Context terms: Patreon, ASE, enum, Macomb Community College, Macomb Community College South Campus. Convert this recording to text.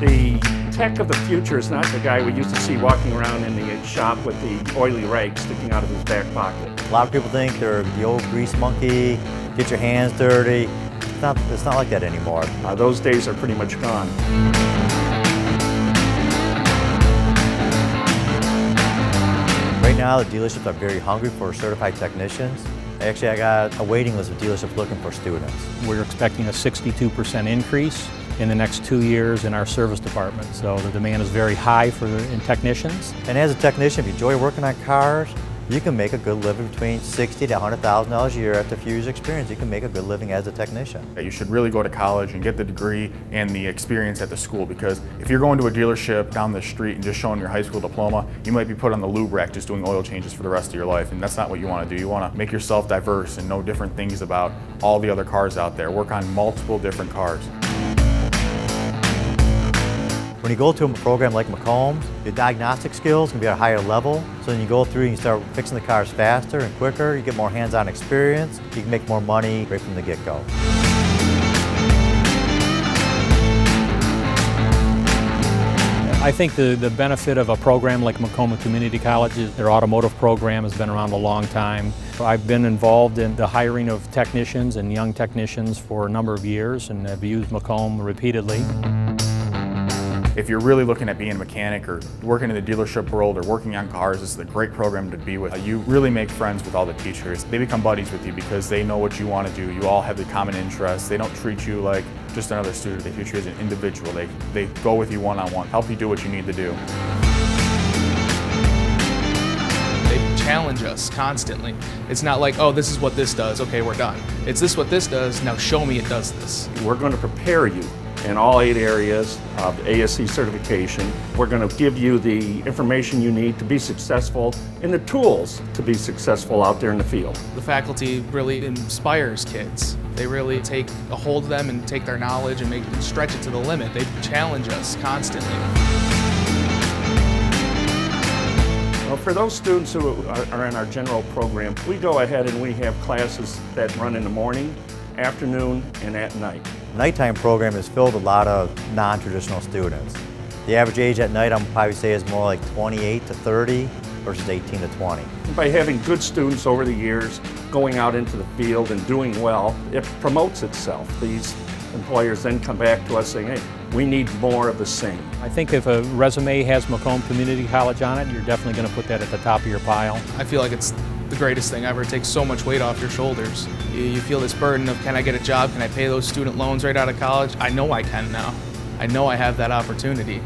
The tech of the future is not the guy we used to see walking around in the shop with the oily rag sticking out of his back pocket. A lot of people think they're the old grease monkey, get your hands dirty. It's not like that anymore. Those days are pretty much gone. Right now, the dealerships are very hungry for certified technicians. Actually, I got a waiting list of dealerships looking for students. We're expecting a 62% increase in the next 2 years in our service department. So the demand is very high in technicians. And as a technician, if you enjoy working on cars, you can make a good living between $60,000 to $100,000 a year after a few years' experience. You can make a good living as a technician. You should really go to college and get the degree and the experience at the school, because if you're going to a dealership down the street and just showing your high school diploma, you might be put on the lube rack just doing oil changes for the rest of your life, and that's not what you want to do. You want to make yourself diverse and know different things about all the other cars out there. Work on multiple different cars. When you go to a program like Macomb's, your diagnostic skills can be at a higher level. So when you go through, you can start fixing the cars faster and quicker. You get more hands-on experience. You can make more money right from the get-go. I think the benefit of a program like Macomb Community College is their automotive program has been around a long time. I've been involved in the hiring of technicians and young technicians for a number of years, and I've used Macomb repeatedly. If you're really looking at being a mechanic or working in the dealership world or working on cars, this is a great program to be with. You really make friends with all the teachers. They become buddies with you because they know what you want to do. You all have the common interests. They don't treat you like just another student. They treat you as an individual. They go with you one-on-one, help you do what you need to do. Challenge us constantly. It's not like, oh, this is what this does, okay, we're done. It's this what this does, now show me it does this. We're going to prepare you in all 8 areas of ASE certification. We're going to give you the information you need to be successful and the tools to be successful out there in the field. The faculty really inspires kids. They really take a hold of them and take their knowledge and stretch it to the limit. They challenge us constantly. Well, for those students who are in our general program, we go ahead and we have classes that run in the morning, afternoon, and at night. The nighttime program has filled a lot of non-traditional students. The average age at night, I would probably say, is more like 28 to 30 versus 18 to 20. By having good students over the years going out into the field and doing well, it promotes itself. These employers then come back to us saying, hey, we need more of the same. I think if a resume has Macomb Community College on it, you're definitely going to put that at the top of your pile. I feel like it's the greatest thing ever. It takes so much weight off your shoulders. You feel this burden of, can I get a job? Can I pay those student loans right out of college? I know I can now. I know I have that opportunity.